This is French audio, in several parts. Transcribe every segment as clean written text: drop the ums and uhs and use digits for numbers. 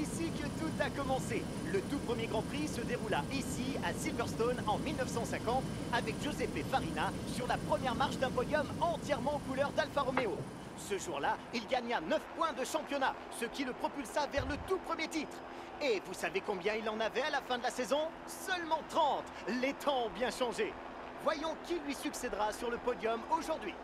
ici que tout a commencé. Le tout premier Grand Prix se déroula ici, à Silverstone, en 1950, avec Giuseppe Farina sur la première marche d'un podium entièrement couleur d'Alfa Romeo. Ce jour-là, il gagna 9 points de championnat, ce qui le propulsa vers le tout premier titre. Et vous savez combien il en avait à la fin de la saison? Seulement 30. Les temps ont bien changé. Voyons qui lui succédera sur le podium aujourd'hui.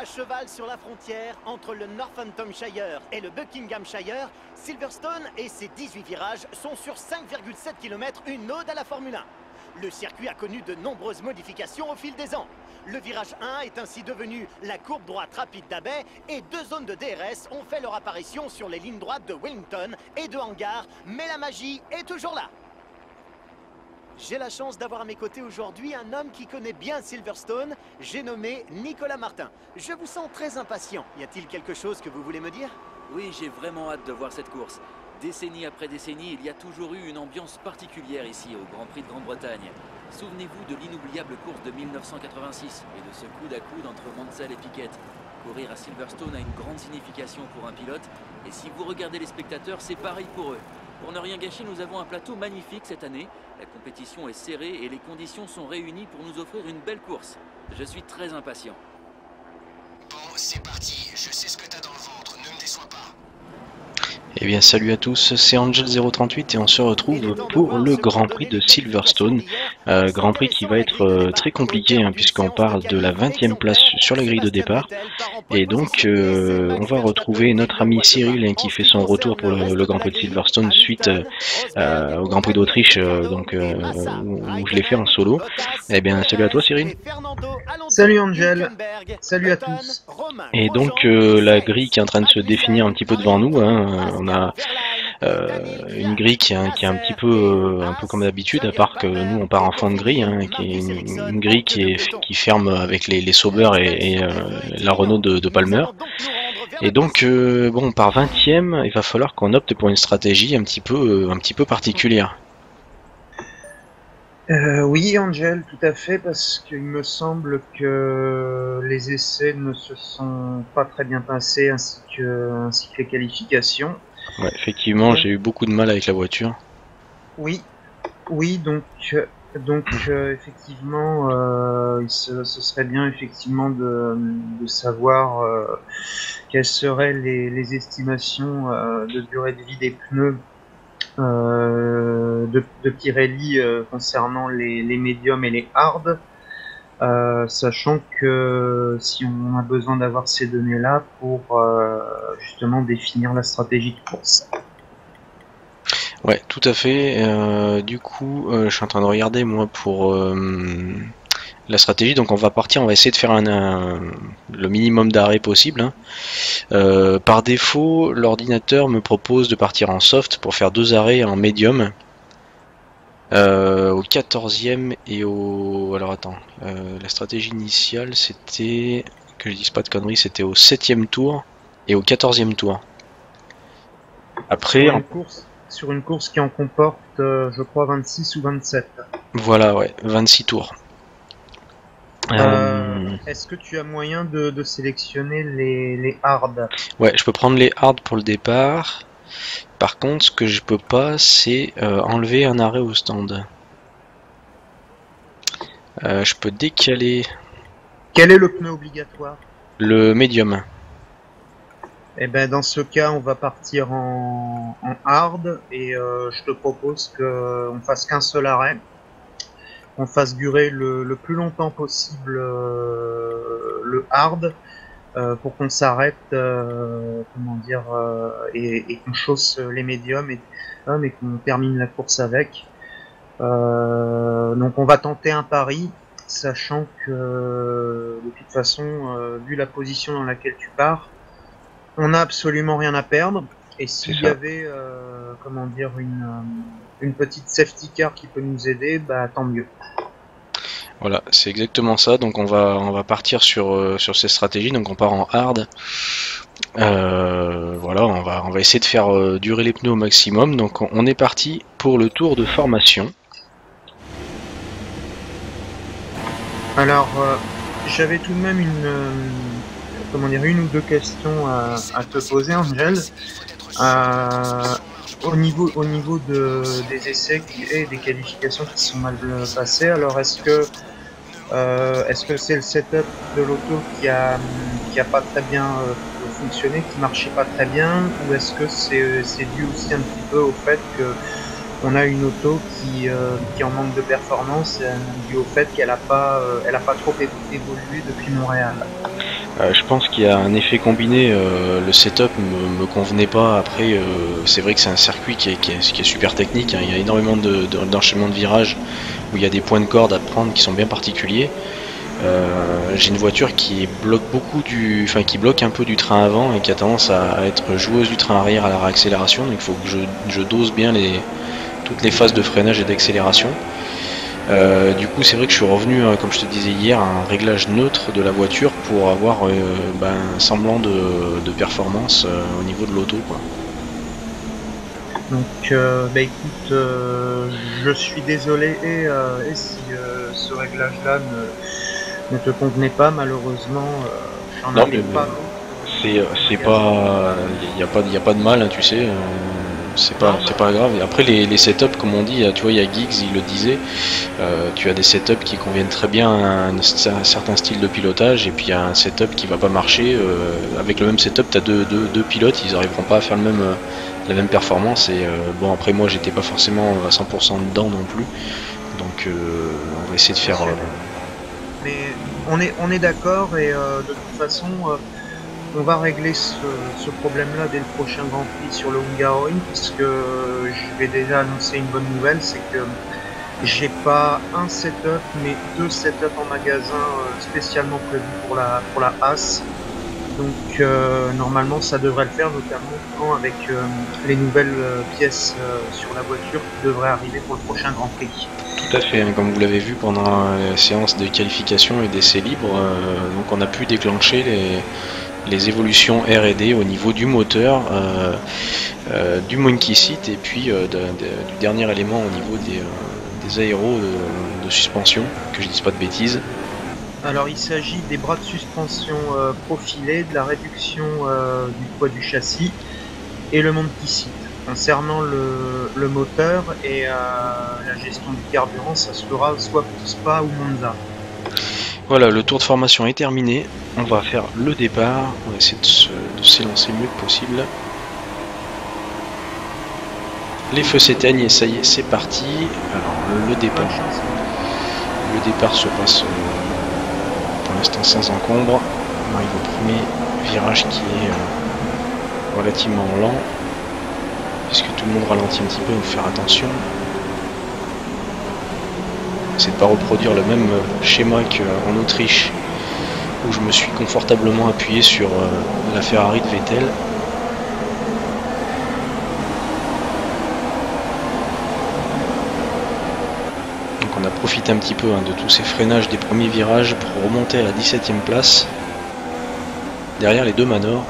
À cheval sur la frontière entre le Northamptonshire et le Buckinghamshire, Silverstone et ses 18 virages sont sur 5,7 km une ode à la Formule 1. Le circuit a connu de nombreuses modifications au fil des ans. Le virage 1 est ainsi devenu la courbe droite rapide d'Abbey et deux zones de DRS ont fait leur apparition sur les lignes droites de Wellington et de Hangar, mais la magie est toujours là. J'ai la chance d'avoir à mes côtés aujourd'hui un homme qui connaît bien Silverstone, j'ai nommé Nicolas Martin. Je vous sens très impatient. Y a-t-il quelque chose que vous voulez me dire? Oui, j'ai vraiment hâte de voir cette course. Décennie après décennie, il y a toujours eu une ambiance particulière ici au Grand Prix de Grande-Bretagne. Souvenez-vous de l'inoubliable course de 1986 et de ce coude-à-coude entre Mansell et Piquet. Courir à Silverstone a une grande signification pour un pilote et si vous regardez les spectateurs, c'est pareil pour eux. Pour ne rien gâcher, nous avons un plateau magnifique cette année. La compétition est serrée et les conditions sont réunies pour nous offrir une belle course. Je suis très impatient. Bon, c'est parti. Je sais ce que t'as dans le ventre. Ne me déçois pas. Eh bien, salut à tous. C'est Angel038 et on se retrouve pour le Grand Prix de Silverstone. Grand Prix qui va être très compliqué hein, puisqu'on parle de la 20e place sur la grille de départ. Et donc on va retrouver notre ami Cyril hein, qui fait son retour pour le Grand Prix de Silverstone suite au Grand Prix d'Autriche où je l'ai fait en solo. Eh bien salut à toi Cyril. Salut Angel, salut à tous. Et donc la grille qui est en train de se définir un petit peu devant nous, hein, on a une grille qui est un peu comme d'habitude, à part que nous on part en fond de grille, hein, qui est une grille qui ferme avec les Sauber et la Renault de Palmer. Et donc bon, on part 20ème, il va falloir qu'on opte pour une stratégie un petit peu particulière. Oui Angel, tout à fait, parce qu'il me semble que les essais ne se sont pas très bien passés ainsi que les qualifications. Ouais, effectivement, j'ai eu beaucoup de mal avec la voiture. Oui, oui, donc effectivement, ce serait bien effectivement de savoir quelles seraient les estimations de durée de vie des pneus de Pirelli concernant les médiums et les hards, sachant que si on a besoin d'avoir ces données-là pour justement définir la stratégie de course. Ouais, tout à fait. Du coup, je suis en train de regarder moi pour la stratégie. Donc, on va partir, on va essayer de faire le minimum d'arrêt possible. Hein. Par défaut, l'ordinateur me propose de partir en soft pour faire 2 arrêts en médium. Au 14e et au... Alors attends, la stratégie initiale c'était, que je dise pas de conneries, c'était au 7e tour et au 14e tour. Après... Sur une course qui en comporte, je crois, 26 ou 27. Voilà, ouais, 26 tours. Est-ce que tu as moyen de sélectionner les hards? Ouais, je peux prendre les hards pour le départ. Par contre, ce que je peux pas, c'est enlever un arrêt au stand. Je peux décaler. Quel est le pneu obligatoire? Le médium. Et ben dans ce cas, on va partir en hard et je te propose qu'on fasse qu'un seul arrêt, qu'on fasse durer le plus longtemps possible le hard. Pour qu'on s'arrête, comment dire, et qu'on chausse les médiums et qu'on termine la course avec. Donc on va tenter un pari, sachant que de toute façon, vu la position dans laquelle tu pars, on n'a absolument rien à perdre. Et s'il y avait, comment dire, une petite safety car qui peut nous aider, bah tant mieux. Voilà, c'est exactement ça. Donc on va partir sur ces stratégies. Donc on part en hard. Voilà, on va essayer de faire durer les pneus au maximum. Donc on est parti pour le tour de formation. Alors j'avais tout de même une, comment dire, une ou deux questions à te poser, Angel. Au niveau des essais et des qualifications qui sont mal passées, alors est-ce que c'est le setup de l'auto qui a pas très bien fonctionné, qui marchait pas très bien, ou est-ce que c'est dû aussi un petit peu au fait que on a une auto qui en manque de performance, dû au fait qu'elle a pas trop évolué depuis Montréal? Je pense qu'il y a un effet combiné, le setup me convenait pas. Après c'est vrai que c'est un circuit qui est super technique, hein. Il y a énormément d'enchaînements de virages où il y a des points de corde à prendre qui sont bien particuliers. J'ai une voiture qui bloque un peu du train avant et qui a tendance à être joueuse du train arrière à la réaccélération, donc il faut que je dose bien toutes les phases de freinage et d'accélération. Du coup c'est vrai que je suis revenu, comme je te disais hier, à un réglage neutre de la voiture pour avoir un semblant de performance au niveau de l'auto, quoi. Donc écoute, je suis désolé et si ce réglage là ne te convenait pas, malheureusement j'en avais pas. Il n'y a pas de mal, hein, tu sais. C'est pas grave. Et après les setups, comme on dit, tu vois, il y a Giggs, il le disait, tu as des setups qui conviennent très bien à un certain style de pilotage, et puis il y a un setup qui va pas marcher. Avec le même setup, tu as deux pilotes, ils n'arriveront pas à faire la même performance. Et bon, après moi j'étais pas forcément à 100% dedans non plus, donc on va essayer de faire. Mais on est d'accord, et de toute façon. On va régler ce problème-là dès le prochain Grand Prix sur le Hungaroring, puisque je vais déjà annoncer une bonne nouvelle, c'est que j'ai pas un setup, mais deux setups en magasin spécialement prévus pour la Haas. Donc normalement ça devrait le faire, notamment avec les nouvelles pièces sur la voiture qui devraient arriver pour le prochain Grand Prix. Tout à fait, hein, comme vous l'avez vu pendant la séance de qualification et d'essais libres, donc on a pu déclencher les évolutions R&D au niveau du moteur, du monkey seat, et puis du dernier élément au niveau des aéros de suspension, que je dise pas de bêtises. Alors il s'agit des bras de suspension profilés, de la réduction du poids du châssis et le monkey seat. Concernant le moteur et la gestion du carburant, ça se fera soit pour Spa ou Monza. Voilà, le tour de formation est terminé, on va faire le départ, on va essayer de s'élancer mieux que possible. Les feux s'éteignent et ça y est, c'est parti. Alors le départ se passe pour l'instant sans encombre. On arrive au premier virage qui est relativement lent, puisque tout le monde ralentit un petit peu, il faut faire attention. C'est de ne pas reproduire le même schéma qu'en Autriche, où je me suis confortablement appuyé sur la Ferrari de Vettel. Donc on a profité un petit peu, hein, de tous ces freinages des premiers virages pour remonter à la 17e place, derrière les deux Manor.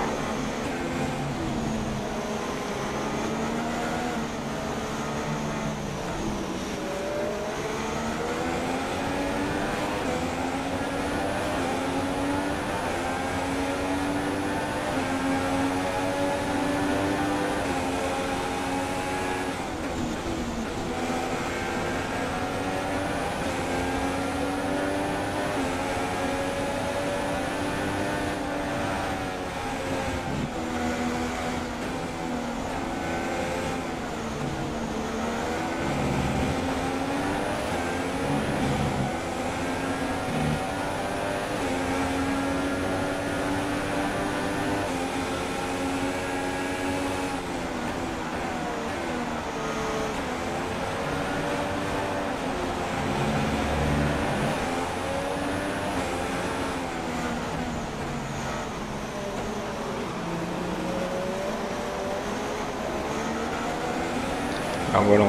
Alors voilà,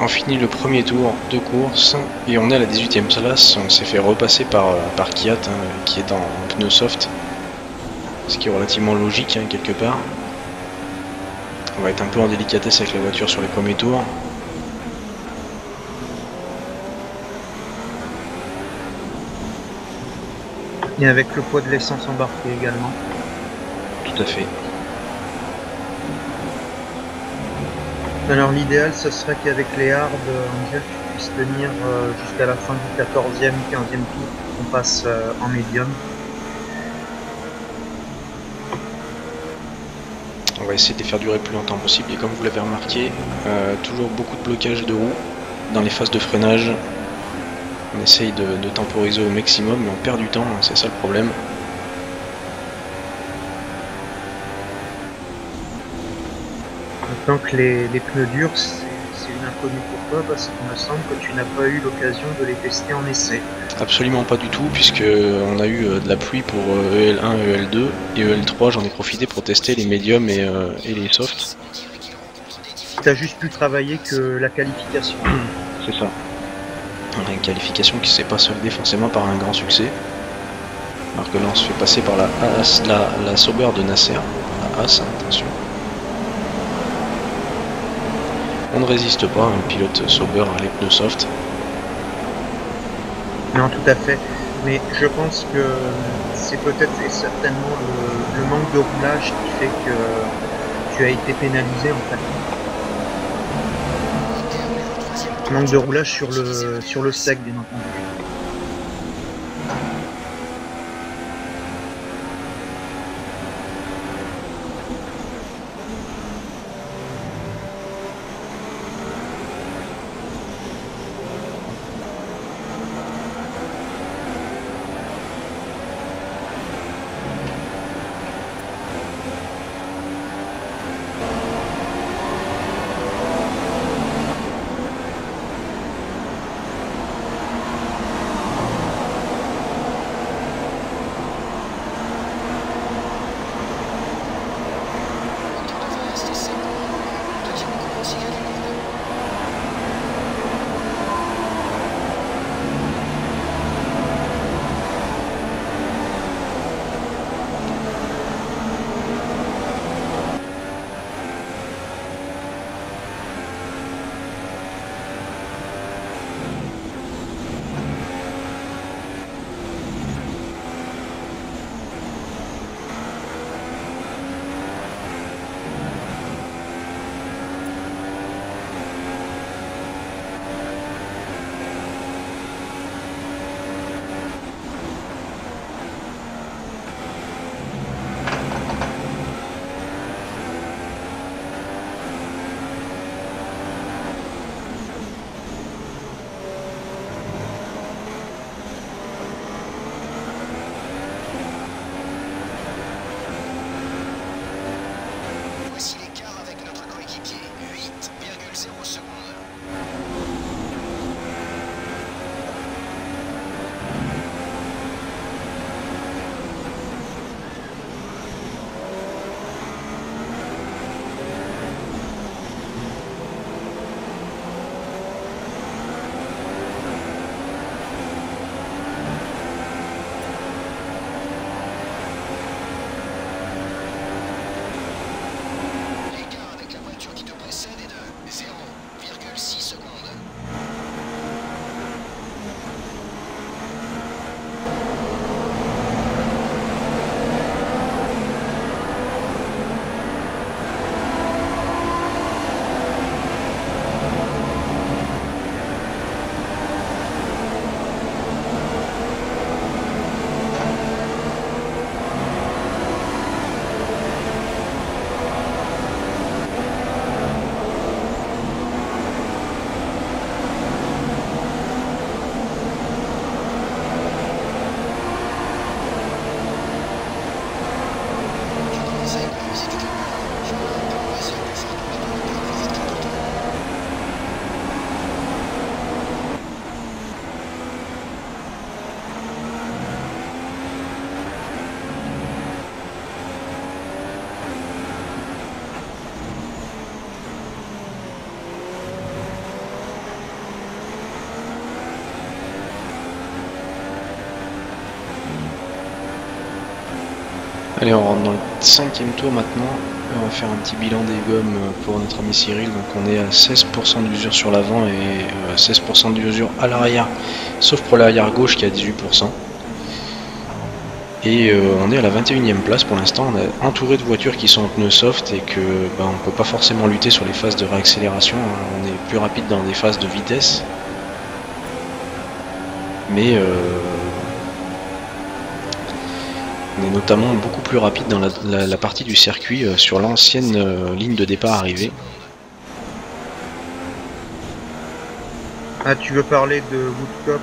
on finit le premier tour de course et on est à la 18e place. On s'est fait repasser par Kvyat, hein, qui est en pneu soft, ce qui est relativement logique, hein, quelque part. On va être un peu en délicatesse avec la voiture sur les premiers tours. Et avec le poids de l'essence embarqué également. Tout à fait. Alors l'idéal, ce serait qu'avec les hards, Angel, tu puisses tenir jusqu'à la fin du 14e, 15e tour, qu'on passe en médium. On va essayer de les faire durer le plus longtemps possible, et comme vous l'avez remarqué, toujours beaucoup de blocage de roues dans les phases de freinage. On essaye de temporiser au maximum, mais on perd du temps, c'est ça le problème. Tant que les pneus durs, c'est une inconnue pour toi, parce qu'il me semble que tu n'as pas eu l'occasion de les tester en essai. Absolument pas du tout, puisque on a eu de la pluie pour EL1, EL2 et EL3, j'en ai profité pour tester les médiums et les softs. Tu as juste plus travaillé que la qualification. C'est ça. Une qualification qui ne s'est pas soldée forcément par un grand succès. Alors que là on se fait passer par la Sauber de Nasr, la Haas, attention. On ne résiste pas, un pilote Sauber à les pneus soft. Non, tout à fait. Mais je pense que c'est peut-être et certainement le manque de roulage qui fait que tu as été pénalisé en fait. Manque de roulage sur le sec, bien entendu. Allez, on rentre dans le 5e tour maintenant, on va faire un petit bilan des gommes pour notre ami Cyril. Donc on est à 16% d'usure sur l'avant et 16% d'usure à l'arrière, sauf pour l'arrière gauche qui est à 18%. Et on est à la 21e place pour l'instant. On est entouré de voitures qui sont en pneus soft et que bah, on ne peut pas forcément lutter sur les phases de réaccélération. On est plus rapide dans des phases de vitesse. Mais on est notamment beaucoup plus rapide dans la partie du circuit sur l'ancienne ligne de départ arrivée. Ah, tu veux parler de Woodcock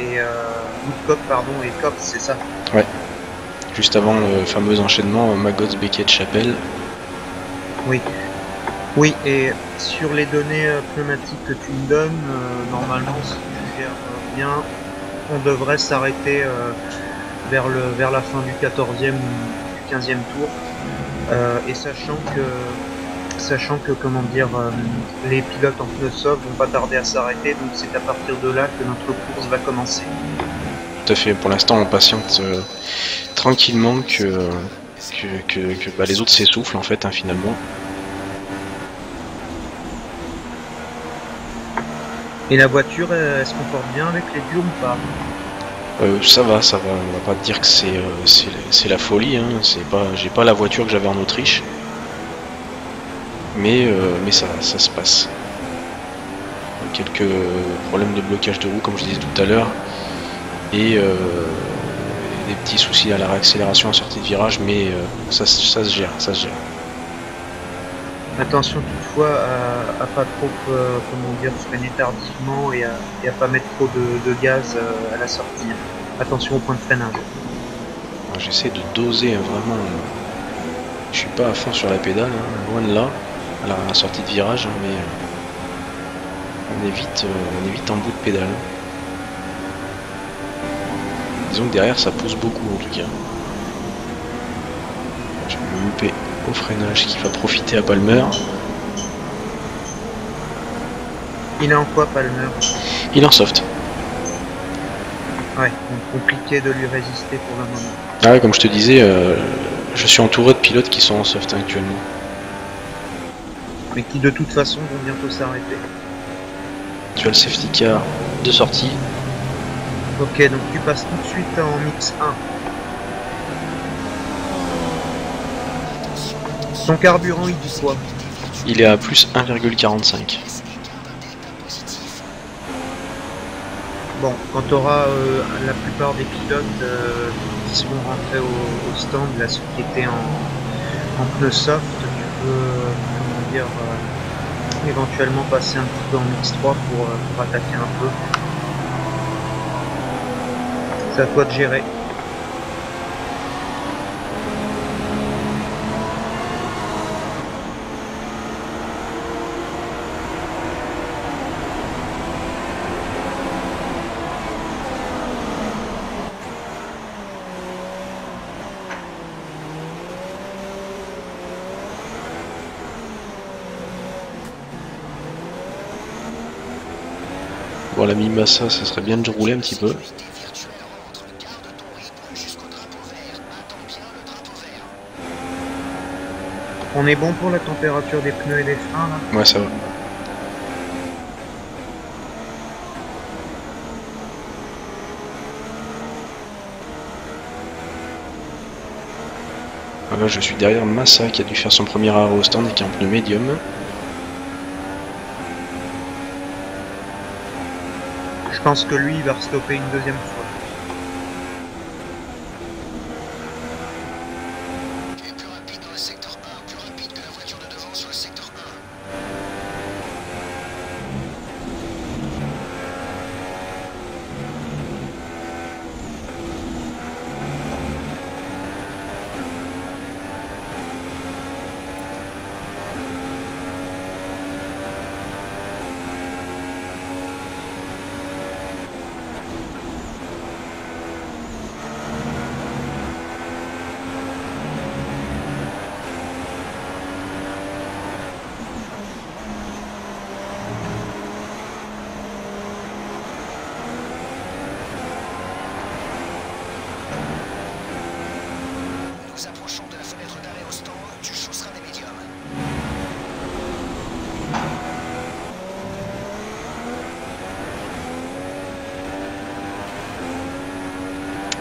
et Cops, c'est ça? Ouais. Juste avant le fameux enchaînement Maggotts Becketts Chapel. Oui. Oui, et sur les données pneumatiques que tu me donnes, normalement, si tu gères bien, on devrait s'arrêter vers la fin du 14e ou du 15e tour. Et sachant que comment dire, les pilotes en pneus soft vont pas tarder à s'arrêter, donc c'est à partir de là que notre course va commencer. Tout à fait, pour l'instant on patiente tranquillement que bah, les autres s'essoufflent en fait hein, finalement. Et la voiture, elle se comporte bien avec les durs ou pas? Ça va, on va pas te dire que c'est la folie, hein. J'ai pas la voiture que j'avais en Autriche. Mais ça se passe. Quelques problèmes de blocage de roue comme je disais tout à l'heure et des petits soucis à la réaccélération en sortie de virage, mais ça se gère, Attention toutefois à pas trop comment dire, freiner tardivement et à pas mettre trop de gaz à la sortie. Attention au point de freinage. J'essaie de doser hein, vraiment. Je suis pas à fond sur la pédale, hein, loin de là. À la sortie de virage, mais on est vite en bout de pédale. Disons que derrière ça pousse beaucoup en tout cas. Je vais me louper au freinage qui va profiter à Palmer. Il est en quoi Palmer? Il est en soft. Ouais, donc compliqué de lui résister pour le moment. Ah ouais, comme je te disais, je suis entouré de pilotes qui sont en soft actuellement. Mais qui de toute façon vont bientôt s'arrêter. Tu as le safety car de sortie. Ok, donc tu passes tout de suite en mix 1. Ton carburant, il dit quoi? Il est à plus 1,45. Bon, quand tu auras la plupart des pilotes qui seront rentrés au stand, là, ceux qui étaient en pneu soft, tu peux... éventuellement passer un petit peu en mix 3 pour attaquer un peu. C'est à toi de gérer. L'ami Massa, ça serait bien de rouler un petit peu. On est bon pour la température des pneus et des freins là? Ouais, ça va. Voilà, je suis derrière Massa qui a dû faire son premier arrêt au stand et qui est en pneu médium. Je pense que lui, il va restopper une deuxième fois. Tu es plus rapide dans le secteur 1, plus rapide que la voiture de devant sur le secteur 1.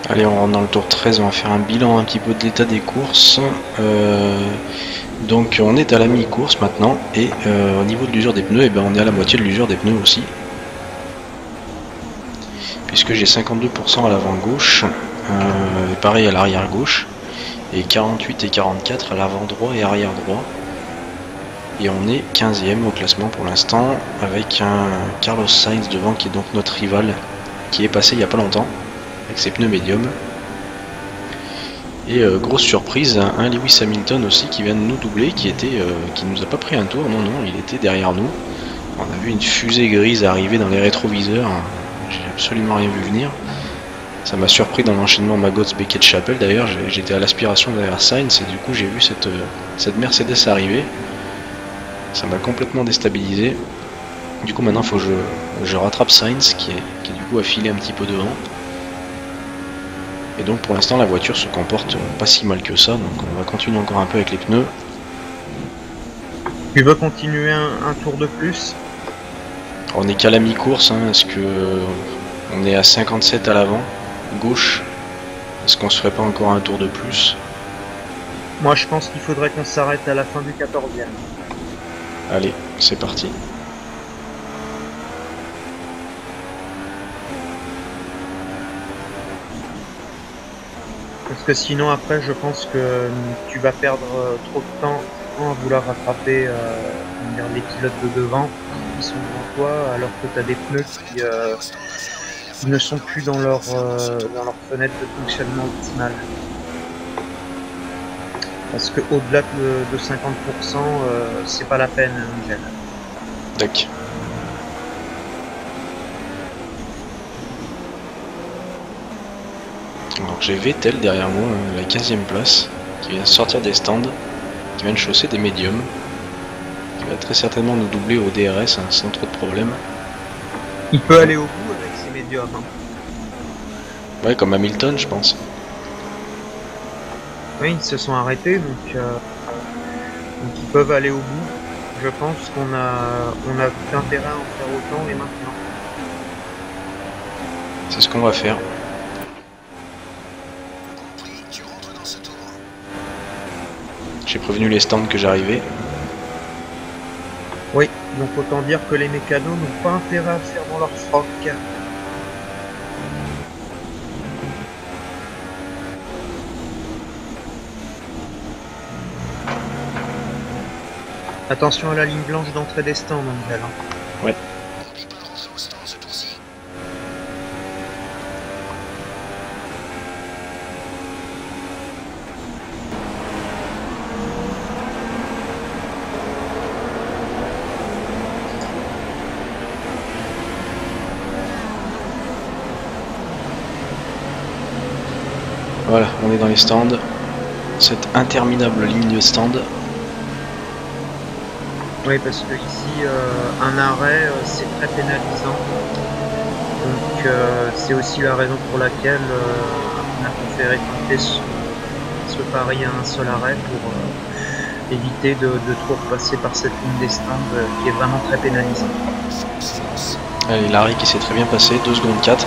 Allez, on rentre dans le tour 13, on va faire un bilan un petit peu de l'état des courses. Donc on est à la mi-course maintenant, et au niveau de l'usure des pneus, eh ben, on est à la moitié de l'usure des pneus aussi. Puisque j'ai 52% à l'avant-gauche, pareil à l'arrière-gauche, et 48 et 44 à l'avant-droit et arrière-droit. Et on est 15e au classement pour l'instant, avec un Carlos Sainz devant qui est donc notre rival, qui est passé il n'y a pas longtemps, avec ses pneus médiums. Et grosse surprise, un Lewis Hamilton aussi qui vient de nous doubler, qui nous a pas pris un tour, non non, il était derrière nous. On a vu une fusée grise arriver dans les rétroviseurs, j'ai absolument rien vu venir. Ça m'a surpris dans l'enchaînement Maggotts Becketts Chapel, d'ailleurs j'étais à l'aspiration derrière Sainz et du coup j'ai vu cette Mercedes arriver. Ça m'a complètement déstabilisé. Du coup maintenant il faut que je rattrape Sainz qui du coup a filé un petit peu devant. Et donc pour l'instant la voiture se comporte pas si mal que ça, donc on va continuer encore un peu avec les pneus. Tu vas continuer un tour de plus? On est qu'à la mi-course, hein, est-ce que on est à 57 à l'avant, gauche, est-ce qu'on se ferait pas encore un tour de plus? Moi je pense qu'il faudrait qu'on s'arrête à la fin du 14e. Allez, c'est parti. Parce que sinon après je pense que tu vas perdre trop de temps à vouloir rattraper les pilotes de devant qui sont devant toi, alors que tu as des pneus qui ne sont plus dans leur fenêtre de fonctionnement optimale. Parce que au-delà de 50%, c'est pas la peine, Michel. Tac. Alors j'ai Vettel derrière moi, la 15e place, qui vient sortir des stands, qui vient de chausser des médiums, qui va très certainement nous doubler au DRS, hein, sans trop de problèmes. Il peut aller au bout avec ses médiums. Hein. Ouais, comme Hamilton, je pense. Oui, ils se sont arrêtés, donc ils peuvent aller au bout. Je pense qu'on a tout intérêt à en faire autant et maintenant. C'est ce qu'on va faire. J'ai prévenu les stands que j'arrivais. Oui, donc autant dire que les mécanos n'ont pas intérêt à faire dans leur froc. Attention à la ligne blanche d'entrée des stands, Angel. Ouais. Voilà, on est dans les stands. Cette interminable ligne de stands. Oui, parce que ici, un arrêt, c'est très pénalisant. Donc, c'est aussi la raison pour laquelle on a préféré compter ce pari à un seul arrêt pour éviter de trop passer par cette ligne des stands qui est vraiment très pénalisante. Allez, l'arrêt qui s'est très bien passé, 2 secondes 4.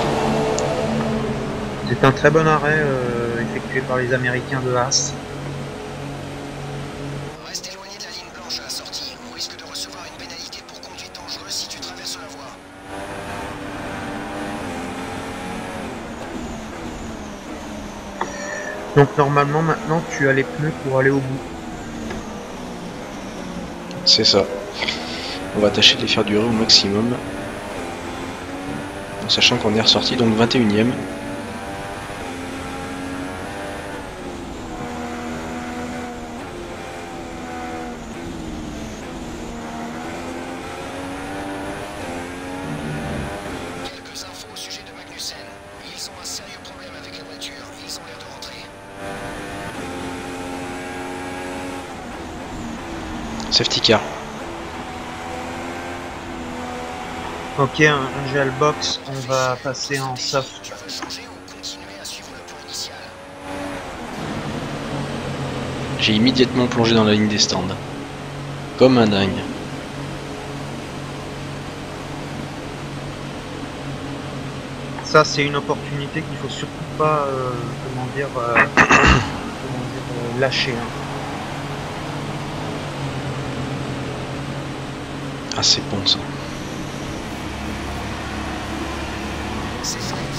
C'est un très bon arrêt effectué par les Américains de Haas. Donc normalement maintenant tu as les pneus pour aller au bout. C'est ça. On va tâcher de les faire durer au maximum. En sachant qu'on est ressorti donc 21ème. Safety car. Ok, un gel box, on va passer en soft. J'ai immédiatement plongé dans la ligne des stands. Comme un dingue. ça c'est une opportunité qu'il faut surtout pas lâcher. Hein. Ah c'est bon ça.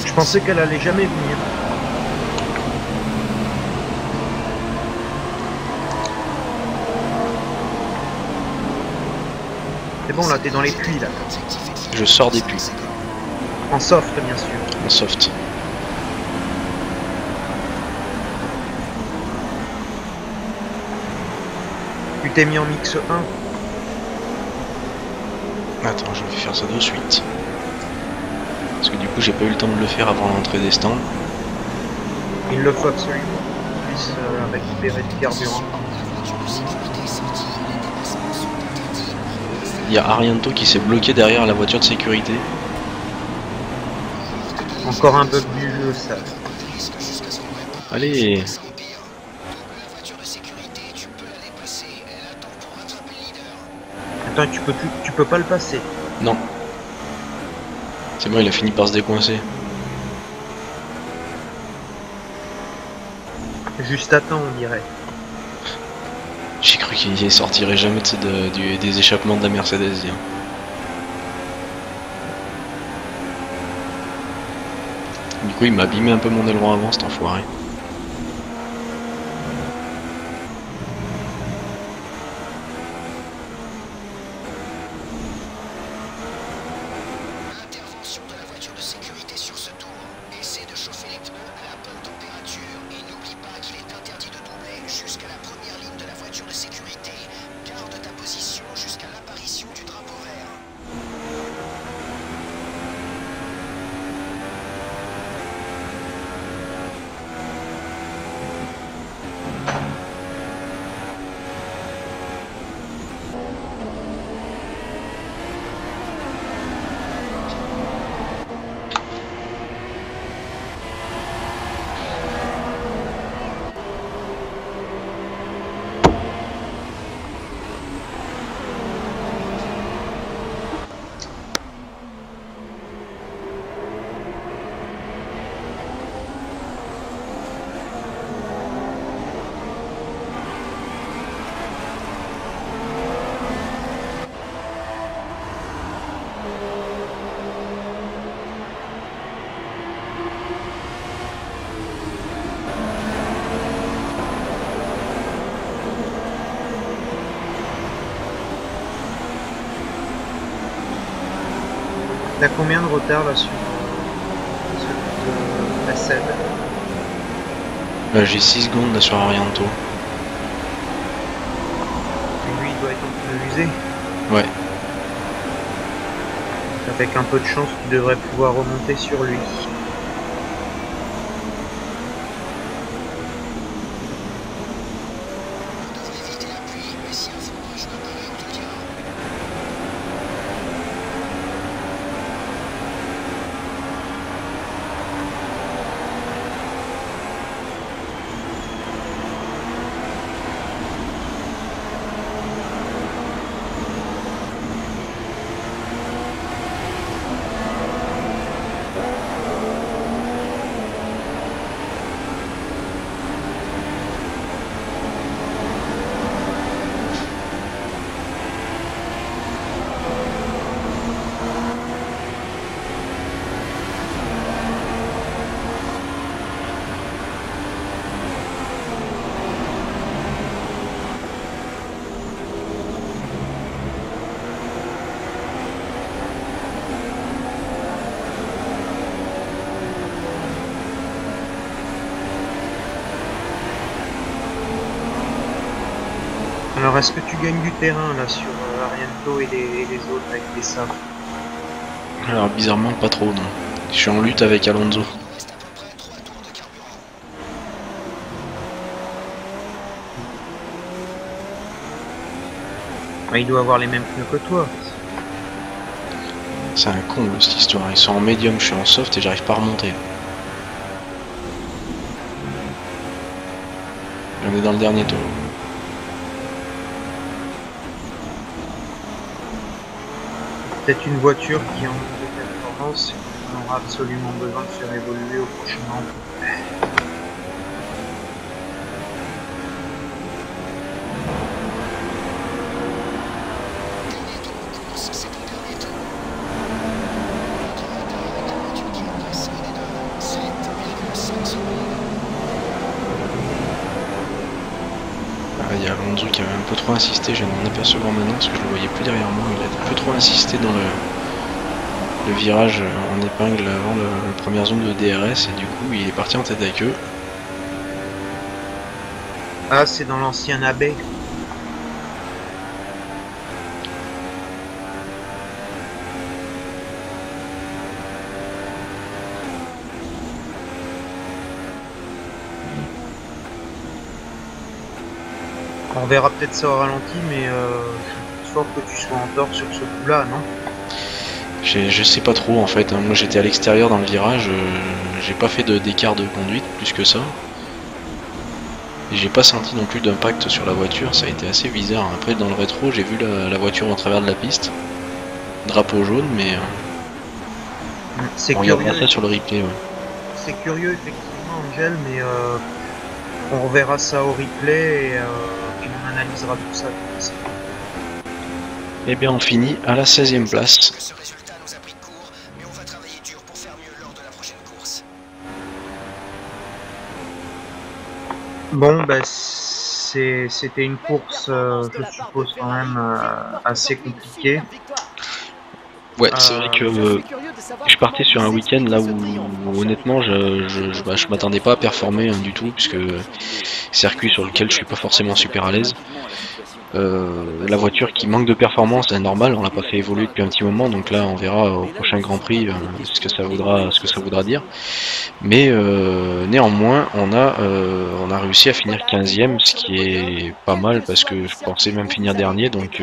Je pensais qu'elle allait jamais venir. C'est bon là, t'es dans les puits là. Je sors des puits. En soft bien sûr. En soft. Tu t'es mis en mix 1. Attends, je vais faire ça de suite. Parce que du coup j'ai pas eu le temps de le faire avant l'entrée des stands. Il le faut absolument qu'on puisse récupérer du carburant. Il y a Haryanto qui s'est bloqué derrière la voiture de sécurité. Encore un peu plus vieux ça. Allez. Attends, tu peux pas le passer. Non. C'est bon, il a fini par se décoincer. Juste à temps, on dirait. J'ai cru qu'il sortirait jamais des échappements de la Mercedes. Hein. Du coup, il m'a abîmé un peu mon aileron avant, cet enfoiré. T'as combien de retard là sur la 7? J'ai 6 secondes là sur Haryanto. Lui il doit être en train de l'user. Ouais. Avec un peu de chance tu devrais pouvoir remonter sur lui. Alors est-ce que tu gagnes du terrain là sur Haryanto et les autres avec des sables? Alors bizarrement pas trop non. Je suis en lutte avec Alonso. Ouais, il doit avoir les mêmes pneus que toi. C'est un con cette histoire. Ils sont en médium, je suis en soft et j'arrive pas à remonter. On est dans le dernier tour. Peut-être une voiture qui a envie de performance. on aura absolument besoin de faire évoluer au prochain round. Insisté, je vais m'en apercevoir maintenant parce que je le voyais plus derrière moi. Il a un peu trop insisté dans le virage en épingle avant la première zone de DRS et du coup il est parti en tête avec eux. Ah, c'est dans l'ancien AB. On verra peut-être ça au ralenti, mais je suis fort que tu sois en tort sur ce coup-là, non? Je sais pas trop en fait. Moi j'étais à l'extérieur dans le virage, j'ai pas fait d'écart de conduite plus que ça. Et j'ai pas senti non plus d'impact sur la voiture, ça a été assez bizarre. Après dans le rétro j'ai vu la voiture au travers de la piste. Drapeau jaune, mais... c'est curieux. Ça sur le replay, ouais. C'est curieux effectivement, Angel, mais on reverra ça au replay et... on analysera tout ça. Et bien on finit à la 16e place. Ce résultat nous a pris de court, mais on va travailler dur pour faire mieux lors de la prochaine course. Bon bah c'était une course je suppose quand même assez compliquée. Ouais, c'est vrai que je partais sur un week-end là où honnêtement je m'attendais pas à performer du tout, puisque circuit sur lequel je suis pas forcément super à l'aise. La voiture qui manque de performance, c'est normal, on l'a pas fait évoluer depuis un petit moment, donc là on verra au prochain Grand Prix ce que ça voudra dire. Mais néanmoins on a réussi à finir 15e, ce qui est pas mal parce que je pensais même finir dernier, donc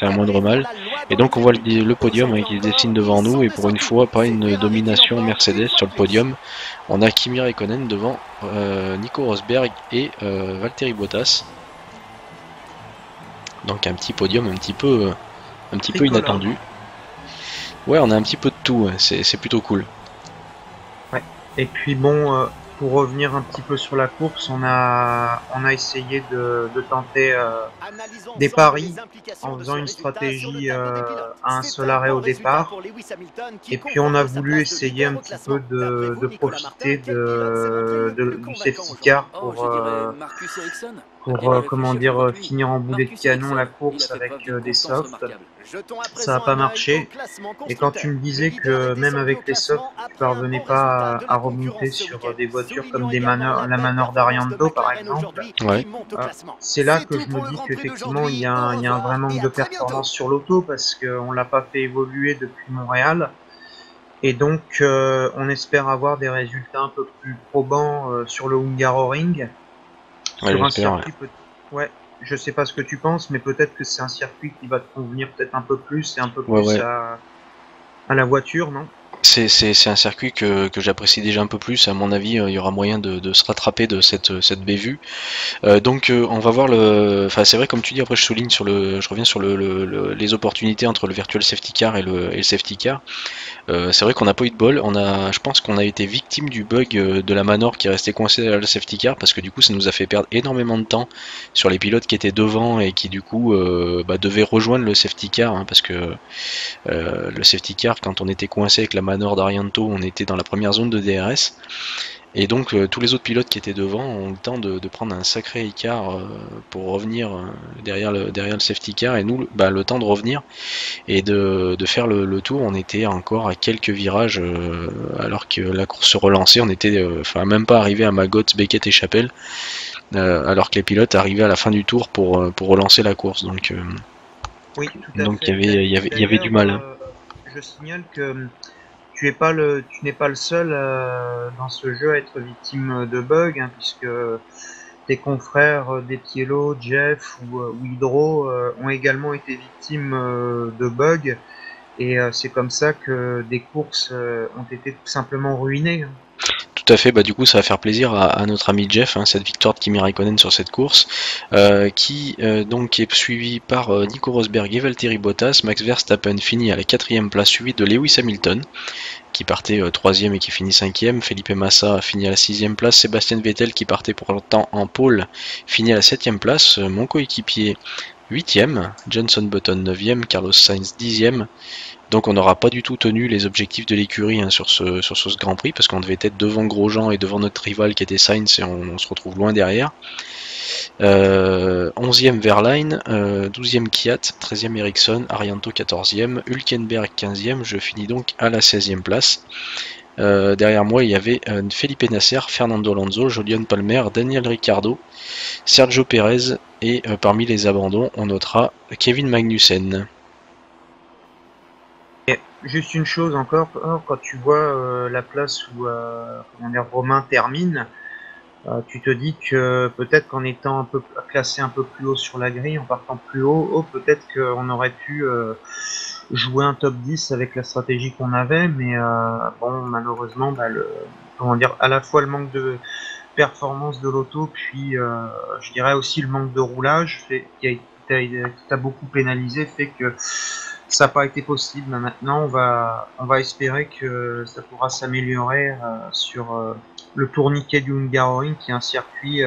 c'est un moindre mal. Et donc on voit le podium qui se dessine devant nous, et pour une fois pas une domination Mercedes sur le podium. On a Kimi Räikkönen devant Nico Rosberg et Valtteri Bottas. Donc un petit podium un petit peu inattendu. Ouais, on a un petit peu de tout, c'est plutôt cool. Ouais. Et puis bon, pour revenir un petit peu sur la course, on a essayé de tenter des paris en faisant une stratégie à un seul arrêt au départ. Et puis on a voulu essayer un petit peu de profiter du safety car pour comment dire, finir en boulet de canon la course avec des softs. Ça n'a pas marché. Et quand tu me disais que même avec les softs, tu ne parvenais pas à remonter sur des voitures comme la manœuvre d'Haryanto par exemple, ouais. C'est là que je me dis qu'effectivement il y a un vrai manque de performance sur l'auto, parce qu'on ne l'a pas fait évoluer depuis Montréal. Et donc on espère avoir des résultats un peu plus probants sur le Hungaroring. Ouais, un circuit, ouais. Ouais, je sais pas ce que tu penses, mais peut-être que c'est un circuit qui va te convenir peut-être un peu plus et un peu plus à la voiture, non? C'est un circuit que j'apprécie déjà un peu plus. À mon avis, il y aura moyen de se rattraper de cette bévue. Donc on va voir le. Enfin, c'est vrai, comme tu dis. Après, je reviens sur les opportunités entre le virtual safety car et le safety car. C'est vrai qu'on n'a pas eu de bol. Je pense qu'on a été victime du bug de la manœuvre qui restait coincée à le safety car, parce que du coup, ça nous a fait perdre énormément de temps sur les pilotes qui étaient devant et qui du coup devaient rejoindre le safety car, hein, parce que le safety car, quand on était coincé avec la manœuvre d'Haryanto, on était dans la première zone de DRS, et donc tous les autres pilotes qui étaient devant ont le temps de prendre un sacré écart pour revenir derrière le safety car, et nous le temps de revenir et de faire le tour. On était encore à quelques virages alors que la course se relançait. On était même pas arrivé à Maggotts, Becketts et Chapel, alors que les pilotes arrivaient à la fin du tour pour relancer la course. Donc oui, donc il y avait du mal. Je signale que tu n'es pas le seul dans ce jeu à être victime de bugs, hein, puisque tes confrères des Pielo, Jeff ou Hydro ont également été victimes de bugs, et c'est comme ça que des courses ont été tout simplement ruinées. Tout à fait, bah du coup ça va faire plaisir à notre ami Jeff, hein, cette victoire de Kimi Räikkönen sur cette course, qui est suivi par Nico Rosberg et Valtteri Bottas. Max Verstappen finit à la 4e place, suivi de Lewis Hamilton, qui partait 3e et qui finit 5e. Felipe Massa finit à la 6e place. Sébastien Vettel, qui partait pour longtemps en pôle, finit à la 7e place. Mon coéquipier 8e, Jenson Button 9e, Carlos Sainz 10e. Donc on n'aura pas du tout tenu les objectifs de l'écurie, hein, sur ce Grand Prix, parce qu'on devait être devant Grosjean et devant notre rival qui était Sainz, et on se retrouve loin derrière. 11e Verline, 12e Kvyat, 13e Ericsson, Haryanto 14e, Hülkenberg 15e, je finis donc à la 16e place. Derrière moi il y avait Felipe Nasr, Fernando Alonso, Jolyon Palmer, Daniel Ricciardo, Sergio Perez, et parmi les abandons on notera Kevin Magnussen. Juste une chose encore, quand tu vois la place où Romain termine, tu te dis que peut-être qu'en étant un peu classé un peu plus haut sur la grille, en partant plus haut, peut-être qu'on aurait pu jouer un top 10 avec la stratégie qu'on avait, mais bon, malheureusement, bah, à la fois le manque de performance de l'auto, puis je dirais aussi le manque de roulage qui t'a beaucoup pénalisé, fait que ça n'a pas été possible. Mais maintenant on va espérer que ça pourra s'améliorer sur le tourniquet du Hungaroring, qui est un circuit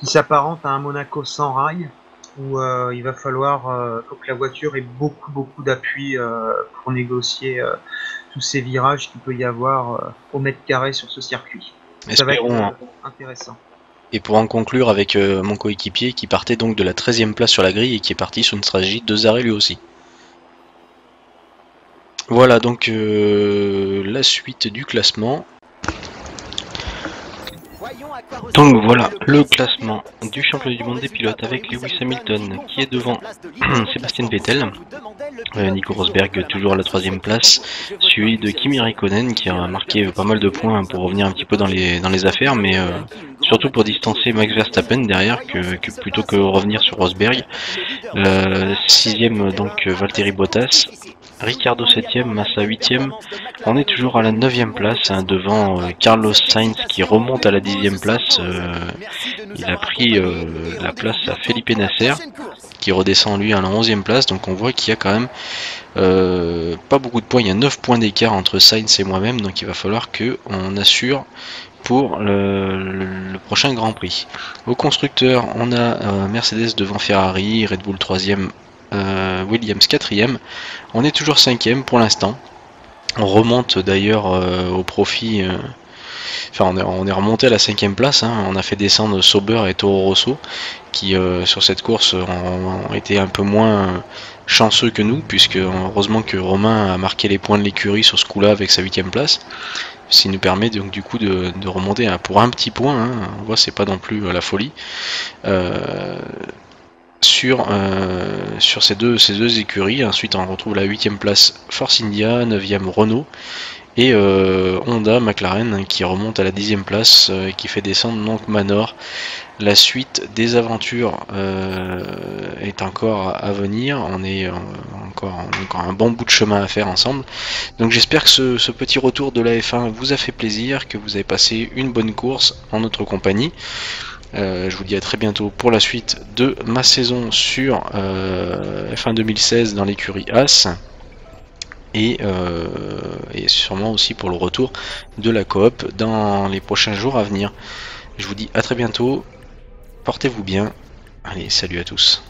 qui s'apparente à un Monaco sans rail, où il va falloir que la voiture ait beaucoup d'appui pour négocier tous ces virages qu'il peut y avoir au mètre carré sur ce circuit. Ça va être intéressant. Et pour en conclure avec mon coéquipier qui partait donc de la 13e place sur la grille et qui est parti sur une stratégie 2 arrêts lui aussi. Voilà donc la suite du classement. Donc voilà le classement du championnat du monde des pilotes avec Lewis Hamilton qui est devant Sébastien Vettel, Nico Rosberg toujours à la 3e place, suivi de Kimi Räikkönen qui a marqué pas mal de points pour revenir un petit peu dans les affaires, mais surtout pour distancer Max Verstappen derrière, que plutôt que revenir sur Rosberg. 6e donc Valtteri Bottas, Ricardo 7e, Massa 8e, on est toujours à la 9e place, hein, devant Carlos Sainz qui remonte à la 10e place, il a pris la place à Felipe Nasr qui redescend lui à la 11e place, donc on voit qu'il y a quand même pas beaucoup de points, il y a 9 points d'écart entre Sainz et moi-même, donc il va falloir qu'on assure pour le prochain Grand Prix. Au constructeur, on a Mercedes devant Ferrari, Red Bull 3e, Williams 4e, on est toujours 5e pour l'instant, on remonte d'ailleurs au profit, enfin on est remonté à la 5e place, hein. On a fait descendre Sauber et Toro Rosso qui sur cette course ont été un peu moins chanceux que nous, puisque heureusement que Romain a marqué les points de l'écurie sur ce coup là avec sa 8e place, ce qui nous permet donc du coup de remonter pour un petit point, hein. On voit c'est pas non plus la folie. Sur ces deux écuries. Ensuite on retrouve la 8e place Force India, 9e Renault et Honda McLaren, hein, qui remonte à la 10e place et qui fait descendre donc Manor. La suite des aventures est encore à venir, on est encore un bon bout de chemin à faire ensemble. Donc j'espère que ce petit retour de la F1 vous a fait plaisir, que vous avez passé une bonne course en notre compagnie. Je vous dis à très bientôt pour la suite de ma saison sur F1 2016 dans l'écurie Haas, et sûrement aussi pour le retour de la coop dans les prochains jours à venir. Je vous dis à très bientôt, portez-vous bien, allez salut à tous.